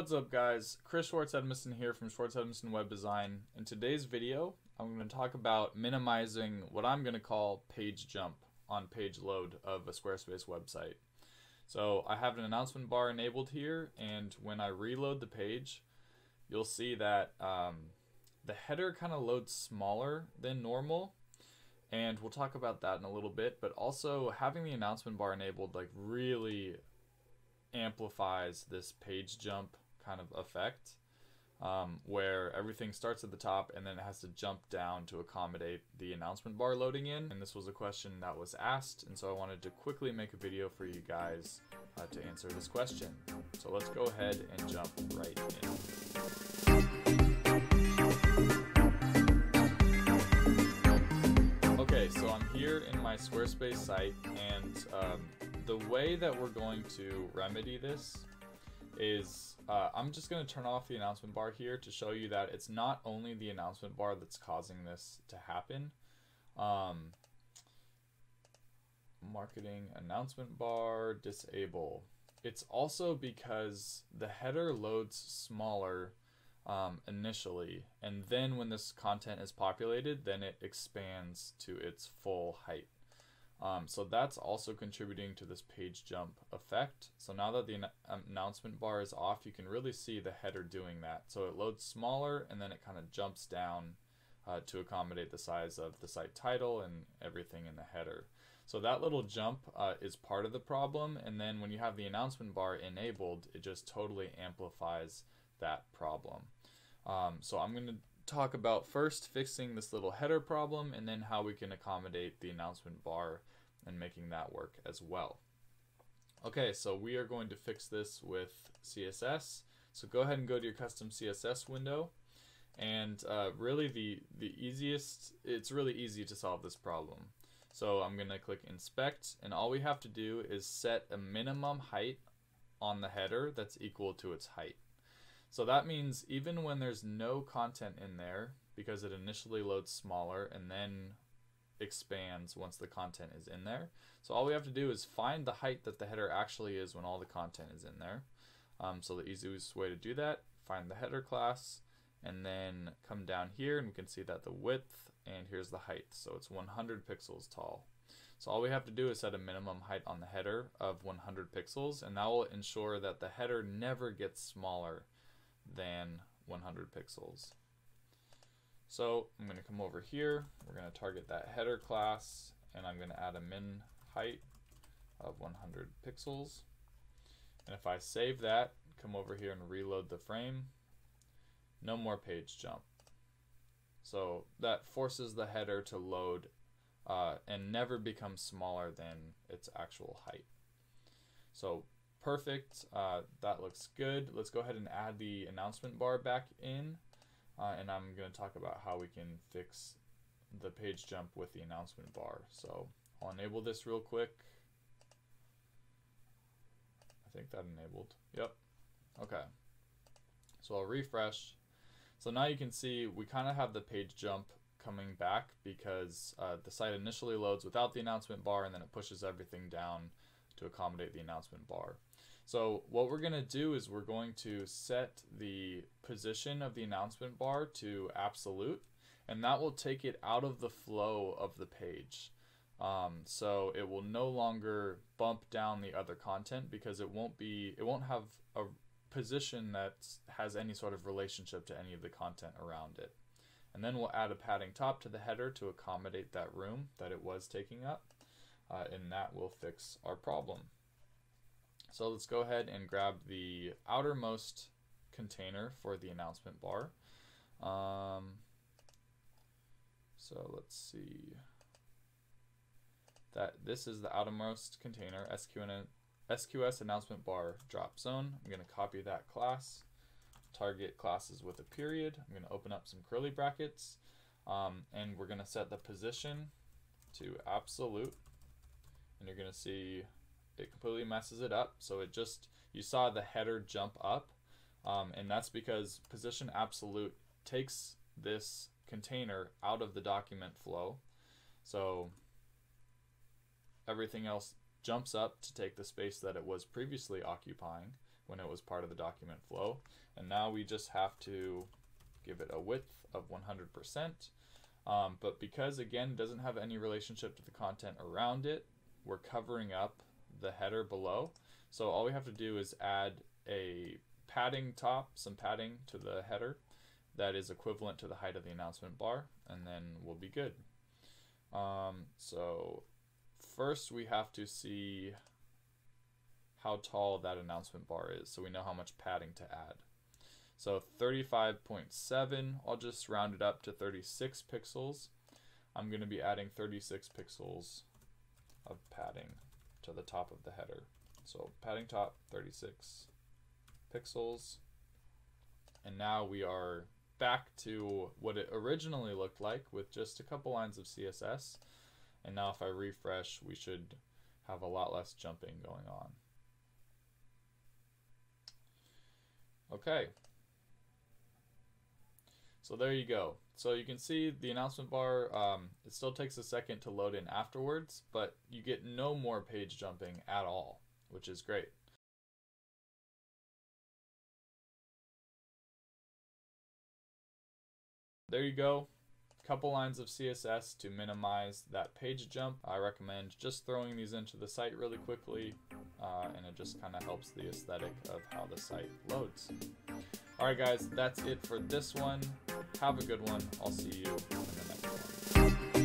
What's up, guys? Chris Schwartz Edmisten here from Schwartz Edmisten Web Design. In today's video, I'm going to talk about minimizing what I'm going to call page jump on page load of a Squarespace website. So I have an announcement bar enabled here, and when I reload the page, you'll see that the header kind of loads smaller than normal, and we'll talk about that in a little bit. But also having the announcement bar enabled like really amplifies this page jump kind of effect, where everything starts at the top and then it has to jump down to accommodate the announcement bar loading in. And this was a question that was asked, and so I wanted to quickly make a video for you guys to answer this question. So let's go ahead and jump right in. Okay, so I'm here in my Squarespace site, and the way that we're going to remedy this is I'm just going to turn off the announcement bar here to show you that it's not only the announcement bar that's causing this to happen. Marketing announcement bar disable. It's also because the header loads smaller initially, and then when this content is populated, then it expands to its full height. So that's also contributing to this page jump effect. So now that the announcement bar is off, you can really see the header doing that. So it loads smaller and then it kind of jumps down to accommodate the size of the site title and everything in the header. So that little jump is part of the problem. And then when you have the announcement bar enabled, it just totally amplifies that problem. So I'm going to talk about first fixing this little header problem, and then how we can accommodate the announcement bar and making that work as well. Okay, so we are going to fix this with CSS. So go ahead and go to your custom CSS window, and really the easiest, it's really easy to solve this problem. So I'm going to click inspect, and all we have to do is set a minimum height on the header that's equal to its height. So that means even when there's no content in there, because it initially loads smaller and then expands once the content is in there. So all we have to do is find the height that the header actually is when all the content is in there. So the easiest way to do that, find the header class, and then come down here and we can see that the width, and here's the height. So it's 100 pixels tall. So all we have to do is set a minimum height on the header of 100 pixels, and that will ensure that the header never gets smaller than 100 pixels. So I'm going to come over here, we're going to target that header class, and I'm going to add a min height of 100 pixels. And if I save that, come over here and reload the frame, no more page jump. So that forces the header to load and never become smaller than its actual height. So perfect, that looks good. Let's go ahead and add the announcement bar back in, and I'm going to talk about how we can fix the page jump with the announcement bar. So I'll enable this real quick. I think that enabled. Yep. Okay. So I'll refresh. So now you can see we kind of have the page jump coming back because the site initially loads without the announcement bar, and then it pushes everything down to accommodate the announcement bar. So what we're going to do is we're going to set the position of the announcement bar to absolute, and that will take it out of the flow of the page. So it will no longer bump down the other content because it won't have a position that has any sort of relationship to any of the content around it. And then we'll add a padding top to the header to accommodate that room that it was taking up, and that will fix our problem. So let's go ahead and grab the outermost container for the announcement bar. So let's see, that this is the outermost container, SQS announcement bar drop zone. I'm going to copy that class, target classes with a period. I'm going to open up some curly brackets, and we're going to set the position to absolute, and you're going to see it completely messes it up. So it just, you saw the header jump up, and that's because position absolute takes this container out of the document flow. So everything else jumps up to take the space that it was previously occupying, when it was part of the document flow. And now we just have to give it a width of 100%. But because, again, it doesn't have any relationship to the content around it, we're covering up the header below. So all we have to do is add a padding top, some padding to the header that is equivalent to the height of the announcement bar, and then we'll be good. So first we have to see how tall that announcement bar is, so we know how much padding to add. So 35.7, I'll just round it up to 36 pixels. I'm going to be adding 36 pixels of padding to the top of the header. So padding top, 36 pixels. And now we are back to what it originally looked like with just a couple lines of CSS. And now if I refresh, we should have a lot less jumping going on. Okay. So there you go. So you can see the announcement bar, it still takes a second to load in afterwards, but you get no more page jumping at all, which is great. There you go. A couple lines of CSS to minimize that page jump. I recommend just throwing these into the site really quickly, and it just kind of helps the aesthetic of how the site loads. All right, guys, that's it for this one. Have a good one. I'll see you in the next one.